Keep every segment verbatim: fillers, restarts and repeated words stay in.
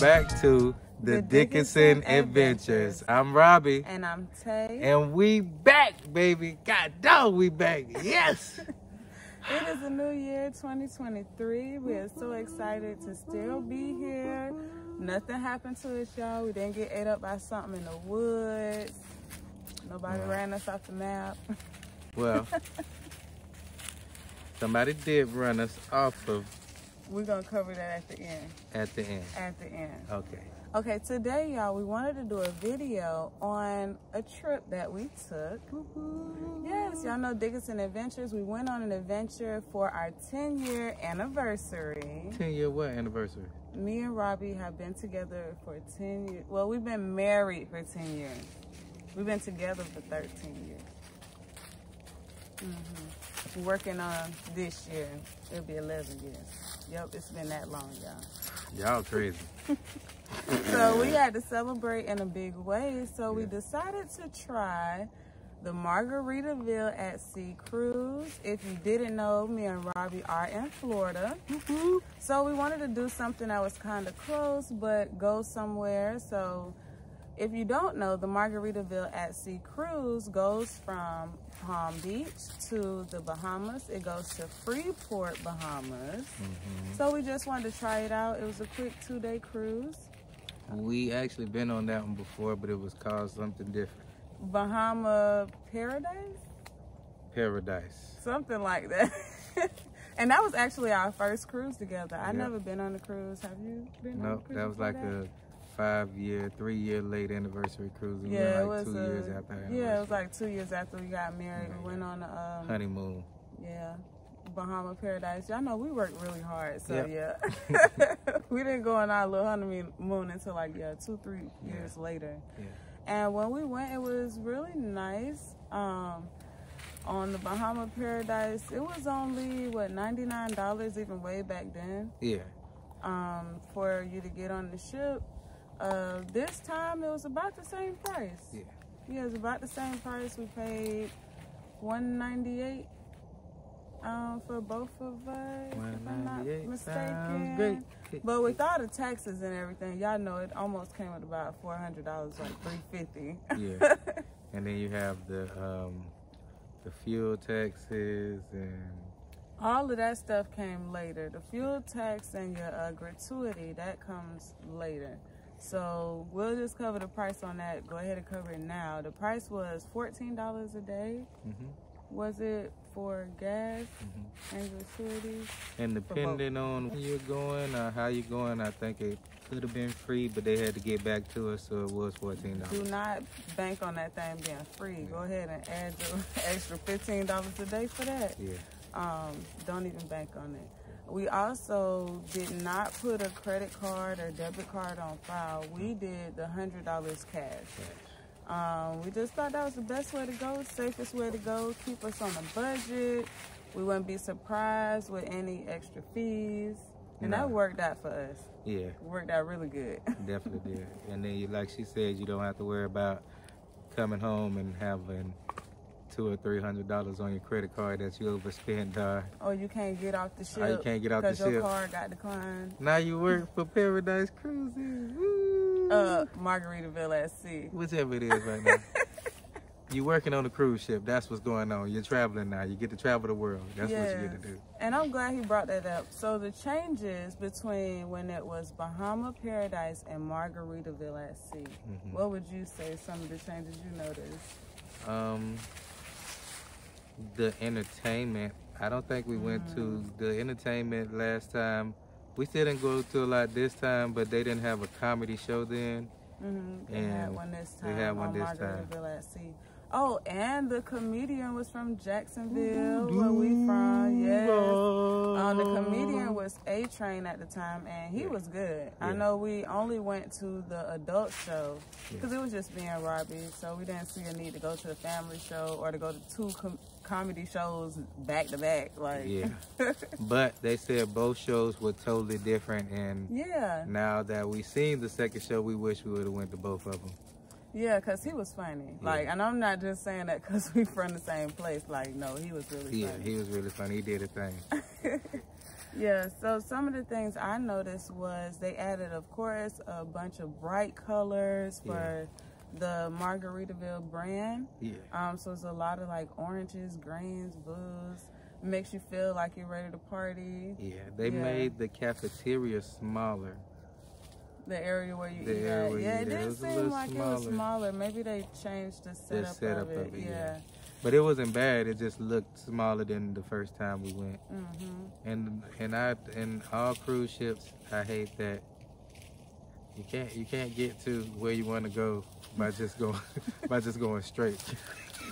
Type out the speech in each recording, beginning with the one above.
back to the, the Dickinson, Dickinson Adventures. Adventures. I'm Robbie. And I'm Tay. And we back, baby. God dog, we back. Yes. It is a new year, twenty twenty-three. We are so excited to still be here. Nothing happened to us, y'all. We didn't get ate up by something in the woods. Nobody no. ran us off the map. Well, somebody did run us off of. We're going to cover that at the end. At the end. At the end. Okay. Okay, today, y'all, we wanted to do a video on a trip that we took. Woo-hoo. Yes, y'all know Dickinson Adventures. We went on an adventure for our ten-year anniversary. ten-year what anniversary? Me and Robbie have been together for ten years. Well, we've been married for ten years. We've been together for thirteen years. Mm-hmm. We're working on this year. It'll be eleven years. Yep, it's been that long, y'all. Y'all crazy. So we had to celebrate in a big way. So we decided to try the Margaritaville at Sea cruise. If you didn't know, me and Robbie are in Florida. Mm-hmm. So we wanted to do something that was kind of close, but go somewhere. So if you don't know, the Margaritaville at Sea cruise goes from Palm Beach to the Bahamas. It goes to Freeport, Bahamas. Mm-hmm. So we just wanted to try it out. It was a quick two-day cruise. We actually been on that one before, but it was called something different. Bahama Paradise? Paradise. Something like that. And that was actually our first cruise together. I've yep. never been on a cruise. Have you been nope, on a cruise? No, that was like that? a five-year, three-year late anniversary cruise. We yeah, went like it was two a, years after anniversary. Yeah, it was like two years after we got married. Mm-hmm. We went on a um, honeymoon. Yeah. Bahama Paradise. Y'all know we worked really hard, so yep. yeah. We didn't go on our little honeymoon until like yeah, two, three years yeah. later. Yeah. And when we went, it was really nice. Um, on the Bahama Paradise, it was only what ninety-nine dollars, even way back then. Yeah. Um, for you to get on the ship. Uh, this time it was about the same price. Yeah. Yeah, it was about the same price. We paid one ninety-eight. Um, for both of us, if I'm not mistaken. But with all the taxes and everything, y'all know it almost came at about four hundred dollars, like three fifty. Yeah, and then you have the um, the fuel taxes and all of that stuff came later. The fuel tax and your uh, gratuity that comes later. So we'll just cover the price on that. Go ahead and cover it now. The price was fourteen dollars a day. Mm-hmm. Was it for gas mm-hmm. and gratuities? And depending on where you're going or how you're going, I think it could have been free, but they had to get back to us, so it was fourteen dollars. Do not bank on that thing being free. Yeah. Go ahead and add the extra fifteen dollars a day for that. Yeah. Um, don't even bank on it. We also did not put a credit card or debit card on file. We did the one hundred dollars cash. Yeah. Um, we just thought that was the best way to go, safest way to go, keep us on a budget. We wouldn't be surprised with any extra fees. And no. that worked out for us. Yeah. It worked out really good. Definitely did. And then, you, like she said, you don't have to worry about coming home and having two or three hundred dollars on your credit card that you overspent. Uh, or you can't get off the ship. Or you can't get off the ship. Because your card got declined. Now you work for Paradise Cruises. Woo! Uh, Margaritaville at Sea. Whichever it is right now. You're working on a cruise ship. That's what's going on. You're traveling now. You get to travel the world. That's yes. what you get to do. And I'm glad he brought that up. So the changes between when it was Bahama Paradise and Margaritaville at Sea, mm-hmm. what would you say some of the changes you noticed? Um, the entertainment. I don't think we mm-hmm. went to the entertainment last time. We still didn't go to a lot this time, but they didn't have a comedy show then. Mm-hmm. They and had one this time. They had one on this time. Margaritaville at Sea. Oh, and the comedian was from Jacksonville, mm-hmm. where we from. Yes. Oh. Um, the comedian was A-Train at the time, and he yeah. was good. Yeah. I know we only went to the adult show because yeah. it was just me and Robbie, so we didn't see a need to go to the family show or to go to two com comedy shows back to back. Like, yeah. But they said both shows were totally different, and yeah. now that we seen the second show, we wish we would have went to both of them. Yeah, because he was funny. Yeah. Like, and I'm not just saying that because we from the same place. Like, no, he was really yeah, funny. Yeah, he was really funny. He did a thing. Yeah, so some of the things I noticed was they added, of course, a bunch of bright colors for yeah. the Margaritaville brand. Yeah. Um, so it's a lot of like oranges, greens, blues. Makes you feel like you're ready to party. Yeah, they yeah. made the cafeteria smaller. The area where you the eat at. Yeah, it didn't seem like smaller. It was smaller. Maybe they changed the setup, the setup of, it. of it. Yeah. yeah. But it wasn't bad. It just looked smaller than the first time we went. Mm-hmm. And and I and all cruise ships, I hate that. You can't you can't get to where you want to go by just going by just going straight.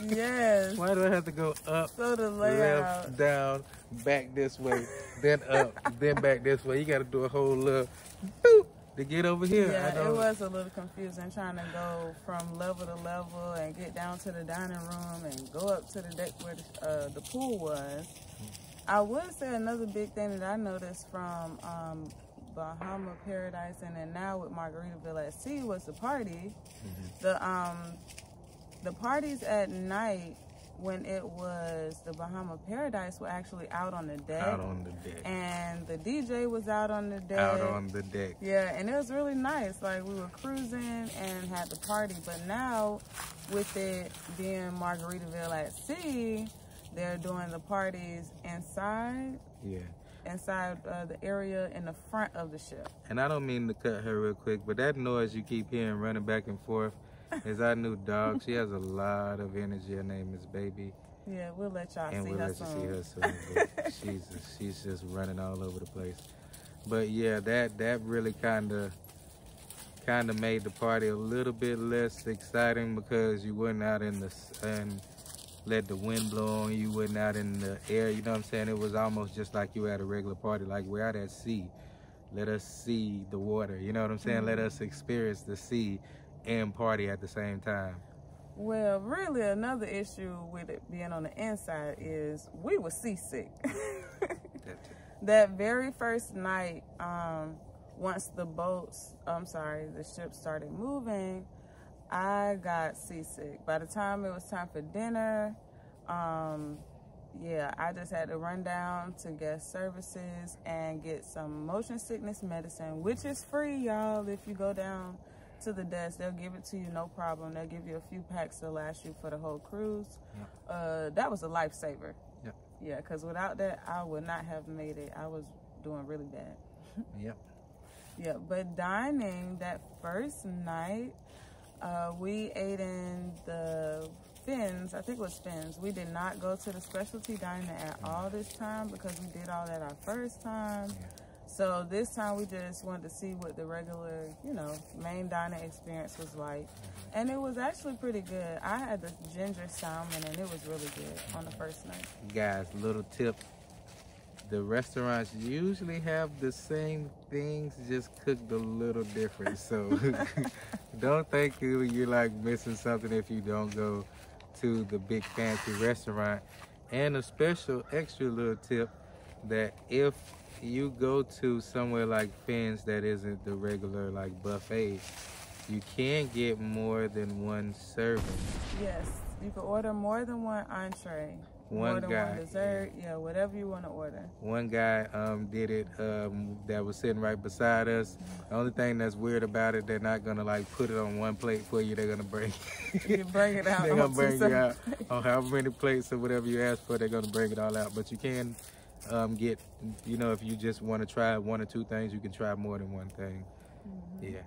Yes. Why do I have to go up, so the left, down, back this way, then up, then back this way? You got to do a whole little boop to get over here. Yeah, it was a little confusing trying to go from level to level and get down to the dining room and go up to the deck where the, uh, the pool was. I would say another big thing that I noticed from um, Bahama Paradise and then now with Margaritaville at Sea was the party. Mm-hmm. The um. The parties at night when it was the Bahama Paradise were actually out on the deck. Out on the deck. And the D J was out on the deck. Out on the deck. Yeah, and it was really nice. Like, we were cruising and had the party. But now, with it being Margaritaville at Sea, they're doing the parties inside. Yeah. Inside uh, the area in the front of the ship. And I don't mean to cut her real quick, but that noise you keep hearing running back and forth, is our new dog. She has a lot of energy. Her name is Baby. Yeah, we'll let y'all see, we'll let you see her soon. she's she's just running all over the place. But yeah, that that really kind of kind of made the party a little bit less exciting because you weren't out in the sun, let the wind blow on you. Weren't out in the air. You know what I'm saying? It was almost just like you had a regular party. Like we're out at sea. Let us see the water. You know what I'm saying? Mm-hmm. Let us experience the sea and party at the same time. Well, really another issue with it being on the inside is we were seasick. That very first night, um, once the boats, I'm sorry, the ship started moving, I got seasick. By the time it was time for dinner, um, yeah, I just had to run down to guest services and get some motion sickness medicine, which is free, y'all, if you go down to the desk. They'll give it to you, no problem. They'll give you a few packs to last you for the whole cruise. Yeah. Uh, that was a lifesaver. Yeah. Yeah, because without that, I would not have made it. I was doing really bad. Yep. Yeah. Yeah, but dining that first night, uh, we ate in the Fins. I think it was Fins. We did not go to the specialty dining at mm. all this time because we did all that our first time. Yeah. So this time we just wanted to see what the regular, you know, main dining experience was like. And it was actually pretty good. I had the ginger salmon and it was really good on the first night. Guys, little tip. The restaurants usually have the same things, just cooked a little different. So don't think you're like missing something if you don't go to the big fancy restaurant. And a special extra little tip that if you go to somewhere like Finn's that isn't the regular like buffet, you can get more than one serving. Yes, you can order more than one entree, one more than guy, one dessert, yeah. yeah, whatever you want to order. One guy um, did it um, that was sitting right beside us. The only thing that's weird about it, they're not gonna like put it on one plate for you. They're gonna bring you bring it out. They're gonna bring it out on however many plates or whatever you ask for. They're gonna bring it all out, but you can. Um, get, you know, if you just want to try one or two things, you can try more than one thing. Mm-hmm. Yeah.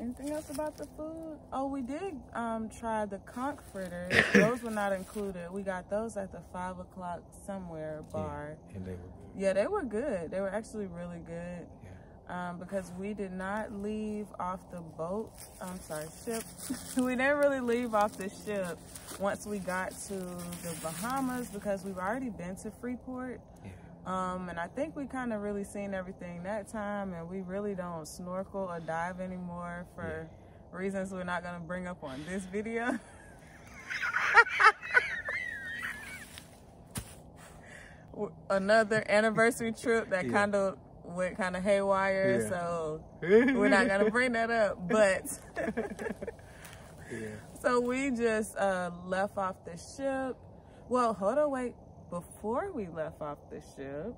Anything else about the food? Oh, we did um, try the conch fritters. Those were not included. We got those at the five o'clock somewhere bar. Yeah, and they were good. Yeah, they were good. They were actually really good. Yeah. Um, because we did not leave off the boat. I'm sorry, ship. We didn't really leave off the ship once we got to the Bahamas because we've already been to Freeport. Yeah. Um, and I think we kind of really seen everything that time, and we really don't snorkel or dive anymore for yeah. reasons we're not going to bring up on this video. Another anniversary trip that yeah. kind of went kind of haywire, yeah. so we're not gonna bring that up, but yeah. So we just uh left off the ship. Well, hold on, wait, before we left off the ship,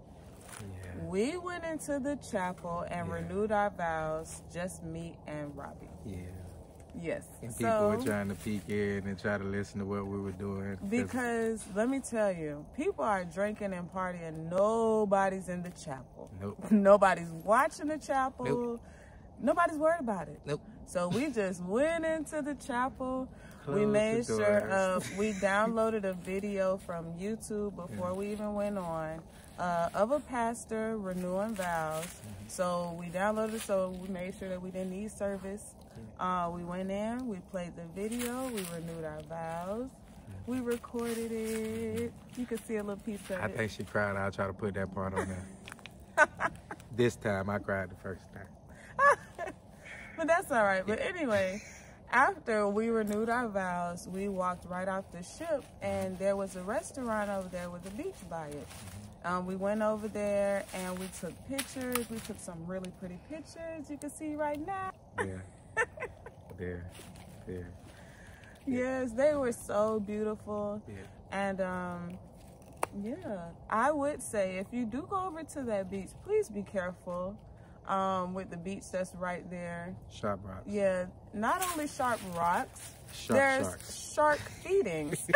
Yeah. We went into the chapel and yeah. renewed our vows, just me and Robbie. Yeah. Yes. And people so, were trying to peek in and try to listen to what we were doing. Because let me tell you, people are drinking and partying. Nobody's in the chapel. Nope. Nobody's watching the chapel. Nope. Nobody's worried about it. Nope. So we just went into the chapel. Close we made sure uh, we downloaded a video from YouTube before yeah. we even went on uh, of a pastor renewing vows. Mm-hmm. So we downloaded it, so we made sure that we didn't need service. Uh, we went in, we played the video, we renewed our vows, we recorded it. You can see a little piece of it. I think she cried. I'll try to put that part on there. This time, I cried the first time. But that's all right. But anyway, after we renewed our vows, we walked right off the ship, and there was a restaurant over there with a beach by it. Um, we went over there, and we took pictures. We took some really pretty pictures you can see right now. Yeah. There, there. Yes, they were so beautiful. Yeah. And um, yeah, I would say if you do go over to that beach, please be careful um, with the beach that's right there. Sharp rocks. Yeah, not only sharp rocks, sharp, there's sharks. Shark feedings.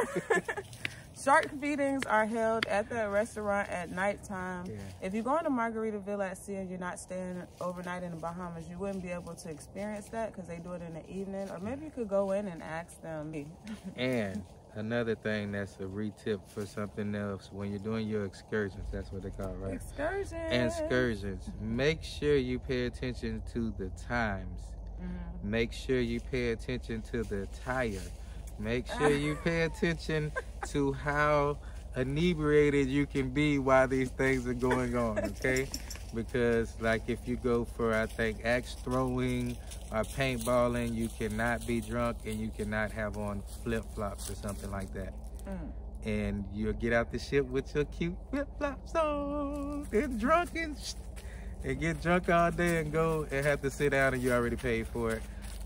Shark feedings are held at that restaurant at nighttime. Yeah. If you're going to Margaritaville at Sea and you're not staying overnight in the Bahamas, you wouldn't be able to experience that because they do it in the evening. Or maybe you could go in and ask them. And another thing that's a re-tip for something else, when you're doing your excursions, that's what they call it, right? Excursions. Excursions. Make sure you pay attention to the times. Mm-hmm. Make sure you pay attention to the attire. Make sure you pay attention to how inebriated you can be while these things are going on, okay? Because, like, if you go for, I think, axe throwing or paintballing, you cannot be drunk and you cannot have on flip-flops or something like that. Mm. And you'll get out the ship with your cute flip-flops on and drunk and, and get drunk all day and go and have to sit down and you already paid for it.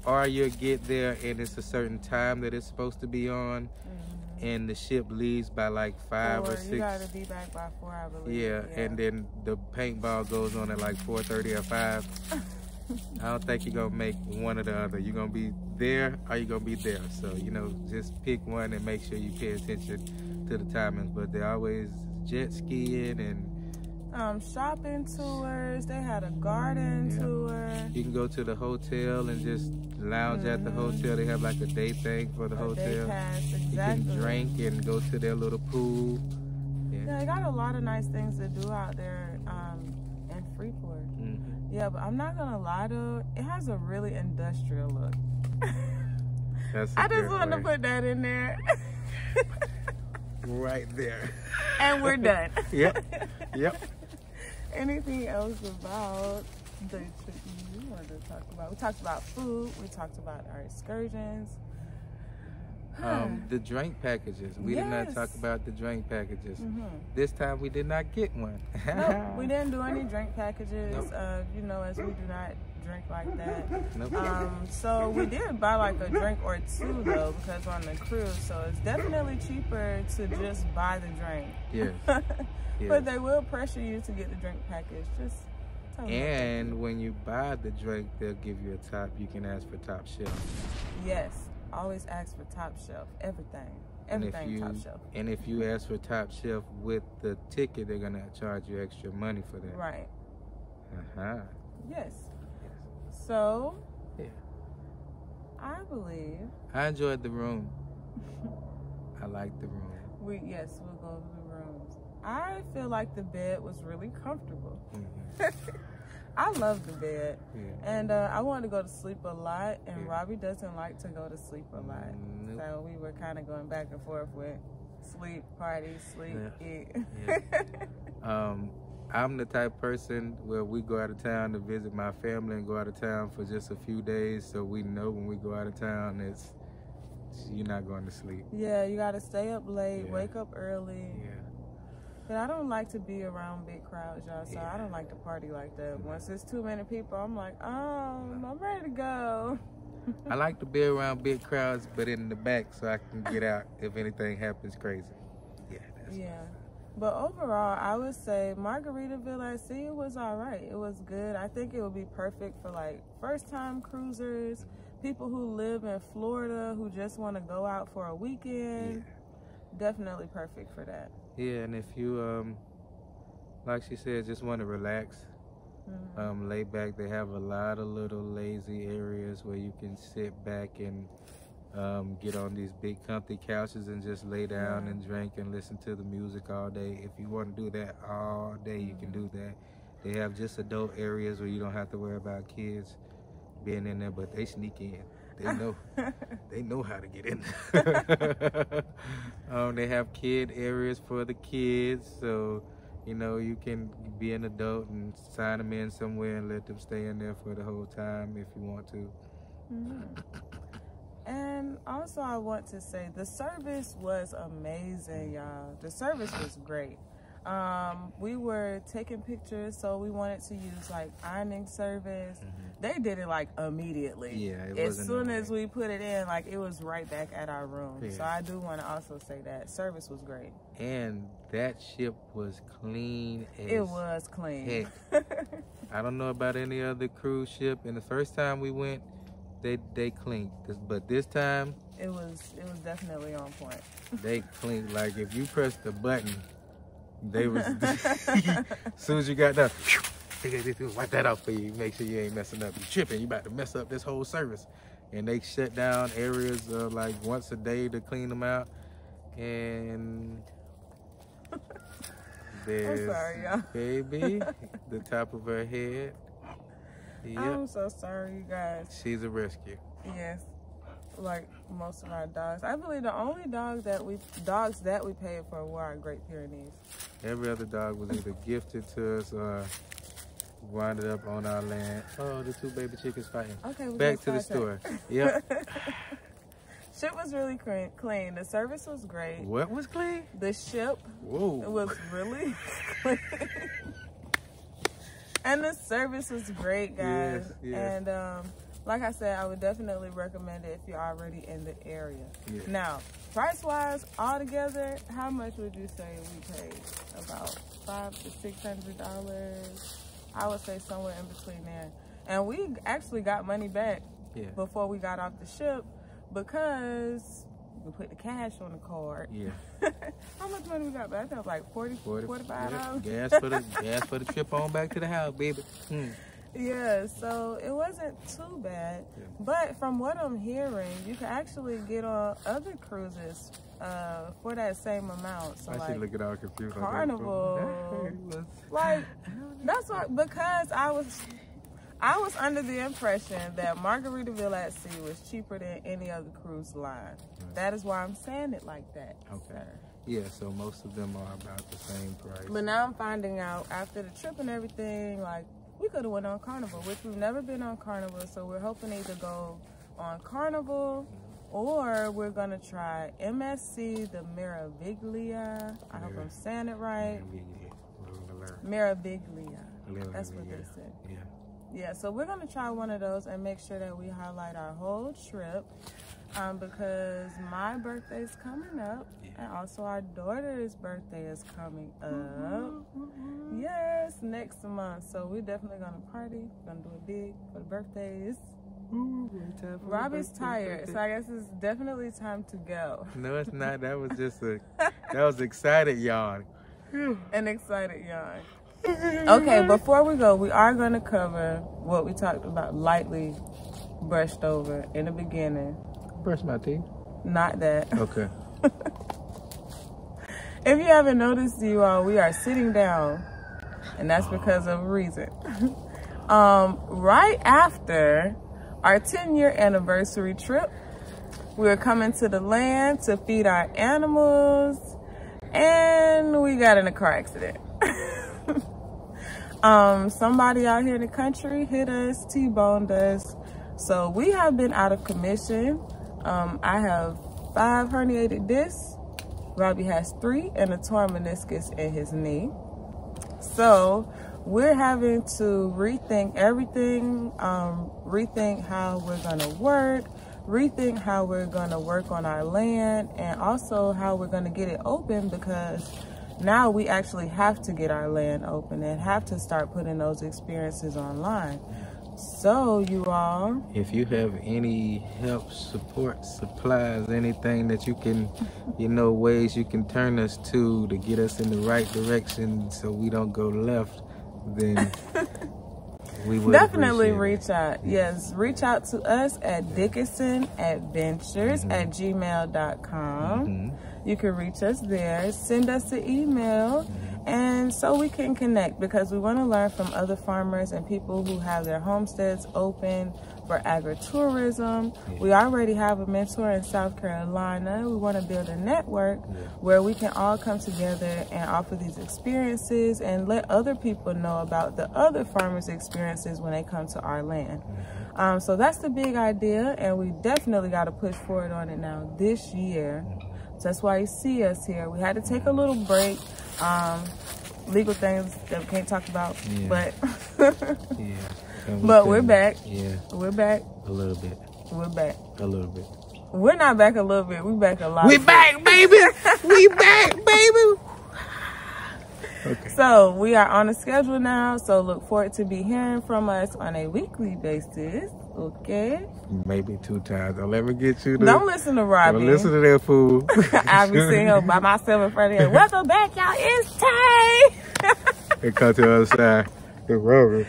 Or you'll get there and it's a certain time that it's supposed to be on, mm-hmm. and the ship leaves by like five or, or six. You gotta be back by four, I believe. Yeah, yeah. And then the paintball goes on at like four thirty or five. I don't think you're gonna make one or the other. You're gonna be there or you're gonna be there. So you know, just pick one and make sure you pay attention to the timings. But they're always jet skiing and. Um, shopping tours. They had a garden yeah. tour. You can go to the hotel and just lounge mm-hmm. at the hotel. They have like a day thing for the a hotel. Day pass, exactly. You can drink and go to their little pool. Yeah. yeah, they got a lot of nice things to do out there um, in Freeport. Mm-hmm. Yeah, but I'm not gonna lie to it. It has a really industrial look. That's I just wanted to put that in there. Right there. And we're done. Yep. Yep. Anything else about the trip you wanted to talk about? We talked about food. We talked about our excursions. Um, the drink packages. We yes. did not talk about the drink packages. Mm-hmm. This time we did not get one. No, we didn't do any drink packages. Nope. Uh, you know, as we do not drink like that. Nope. Um, so we did buy like a drink or two though, because we're on the cruise. So it's definitely cheaper to just buy the drink. Yes. Yes. But they will pressure you to get the drink package. Just tell and them. When you buy the drink, they'll give you a top. You can ask for top shelf. Yes, always ask for top shelf. Everything, everything you, top shelf. And if you ask for top shelf with the ticket, they're gonna charge you extra money for that. Right. Uh huh. Yes. yes. So. Yeah. I believe. I enjoyed the room. I liked the room. We yes, we'll go to the. I feel like the bed was really comfortable. Mm-hmm. I love the bed. Yeah. And uh, I wanted to go to sleep a lot, and yeah. Robbie doesn't like to go to sleep a lot. Nope. So we were kind of going back and forth with sleep, party, sleep, yeah. eat. Yeah. um, I'm the type of person where we go out of town to visit my family and go out of town for just a few days, so we know when we go out of town, it's you're not going to sleep. Yeah, you got to stay up late, yeah. wake up early. Yeah. But I don't like to be around big crowds, y'all, so yeah. I don't like to party like that. Once there's too many people, I'm like, oh, I'm ready to go. I like to be around big crowds, but in the back so I can get out if anything happens crazy. Yeah, that's yeah. But overall, I would say Margaritaville at Sea was all right. It was good. I think it would be perfect for like first-time cruisers, people who live in Florida who just want to go out for a weekend. Yeah. Definitely perfect for that. Yeah, and if you, um, like she said, just want to relax, mm-hmm. um, lay back, they have a lot of little lazy areas where you can sit back and Um, get on these big comfy couches and just lay down yeah. and drink and listen to the music all day. If you want to do that all day, mm-hmm. you can do that. They have just adult areas where you don't have to worry about kids being in there, but they sneak in. They know they know how to get in there. um, they have kid areas for the kids, so you know you can be an adult and sign them in somewhere and let them stay in there for the whole time if you want to. Mm-hmm. And also I want to say the service was amazing, y'all. The service was great. Um, we were taking pictures, so we wanted to use like ironing service. Mm-hmm. They did it like immediately. Yeah, it was. As soon as we put it in, like it was right back at our room. Yeah. So I do want to also say that service was great. And that ship was clean as It was clean. Heck. I don't know about any other cruise ship. And the first time we went, They they cleaned, but this time it was it was definitely on point. They cleaned like if you pressed the button, they was as soon as you got done, wipe that off for you. Make sure you ain't messing up. You tripping, you about to mess up this whole service. And they shut down areas uh, like once a day to clean them out. And there's I'm sorry, y'all. Baby, the top of her head. Yep. I'm so sorry, you guys. She's a rescue. Yes, like most of our dogs. I believe the only dog that we dogs that we paid for were our Great Pyrenees. Every other dog was either gifted to us or winded up on our land. Oh, the two baby chickens fighting. Okay, we back to the store. Yep. Ship was really clean. The service was great. What was clean? The ship. Whoa. It was really clean. And the service was great, guys. Yes, yes. And um, like I said, I would definitely recommend it if you're already in the area. Yes. Now, price-wise, all together, how much would you say we paid? About five to six hundred dollars. I would say somewhere in between there. And we actually got money back yeah. before we got off the ship because we put the cash on the card. Yeah. How much money we got back? That was like forty, forty-five dollars. Gas for the gas for the trip on back to the house, baby. Hmm. Yeah, so it wasn't too bad. Yeah. But from what I'm hearing, you can actually get on other cruises uh, for that same amount. So I like should look at all confused. Carnival. Like that's why because I was I was under the impression that Margaritaville at Sea was cheaper than any other cruise line. Right. That is why I'm saying it like that. Okay. Sir. Yeah, so most of them are about the same price. But now I'm finding out after the trip and everything, like, we could have went on Carnival, which we've never been on Carnival, so we're hoping either go on Carnival or we're going to try M S C, the Meraviglia. I Mer hope I'm saying it right. Meraviglia. Meraviglia. That's what they said. Yeah. Yeah, so we're going to try one of those and make sure that we highlight our whole trip um, because my birthday is coming up yeah. and also our daughter's birthday is coming up. Mm-hmm, mm-hmm. Yes, next month. So we're definitely going to party. We're going to do it big for the birthdays. Mm-hmm. Robbie's birthday, tired, birthday. So I guess it's definitely time to go. No, it's not. That was just a, that was excited yawn. An excited yawn. Okay, before we go, we are going to cover what we talked about lightly brushed over in the beginning. Brush my teeth. Not that. Okay. If you haven't noticed, you all, we are sitting down, and that's because of a reason. um, right after our ten-year anniversary trip, we were coming to the land to feed our animals, and we got in a car accident. Um, somebody out here in the country hit us, T-boned us. So we have been out of commission. Um, I have five herniated discs. Robbie has three and a torn meniscus in his knee. So we're having to rethink everything, um, rethink how we're going to work, rethink how we're going to work on our land, and also how we're going to get it open because Now we actually have to get our land open and have to start putting those experiences online. So you all, if you have any help, support, supplies, anything that you can, you know, ways you can turn us to to get us in the right direction so we don't go left, then we would definitely reach out. Yes. yes, reach out to us at Dickinson Adventures mm-hmm. at gmail dot com. Mm-hmm. You can reach us there. Send us an email. Mm-hmm. And so we can connect, because we want to learn from other farmers and people who have their homesteads open for agritourism. Yeah. We already have a mentor in South Carolina. We want to build a network yeah. where we can all come together and offer these experiences and let other people know about the other farmers' experiences when they come to our land. Mm-hmm. um, so that's the big idea, and we definitely got to push forward on it now this year. So that's why you see us here. We had to take a little break. Um, legal things that we can't talk about, yeah. but yeah. we but we're back. Yeah, we're back a little bit. We're back a little bit. We're not back a little bit. We're back a lot. We back, baby. we back, baby. Okay. So we are on a schedule now. So look forward to be hearing from us on a weekly basis. Okay. Maybe two times. I'll never get you to. Don't listen to Robbie. Don't listen to that fool. I'll be sitting here by myself in front of him. Welcome back, y'all. It's time. It comes to the other side. The road.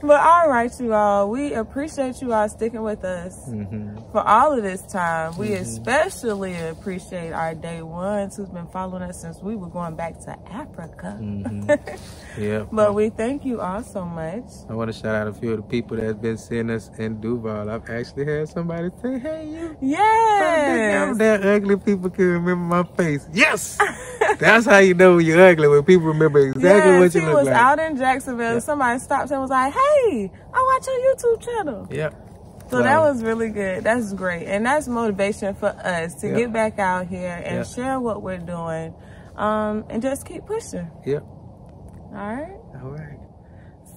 But all right, you all. We appreciate you all sticking with us mm-hmm. for all of this time. We mm-hmm. especially appreciate our day ones who's been following us since we were going back to Africa. Mm-hmm. Yeah. But we thank you all so much. I want to shout out a few of the people that's been seeing us in Duval. I've actually had somebody say, "Hey, you." Yes. I'm that ugly. People can remember my face. Yes. That's how you know you're ugly, when people remember exactly yes, what you look like. He was out in Jacksonville. Yeah. Somebody stopped and was like, "Hey. Hey, I watch your YouTube channel." Yep. So wow. That was really good. That's great. And that's motivation for us to yep. get back out here and yep. share what we're doing. Um, and just keep pushing. Yep. All right. All right.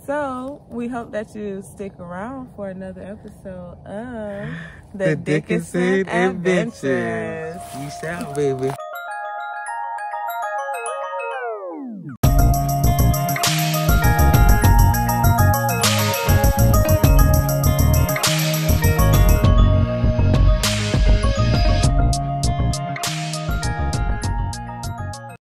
So we hope that you stick around for another episode of The, the Dickinson, Dickinson Adventures. Adventures. Peace out, baby.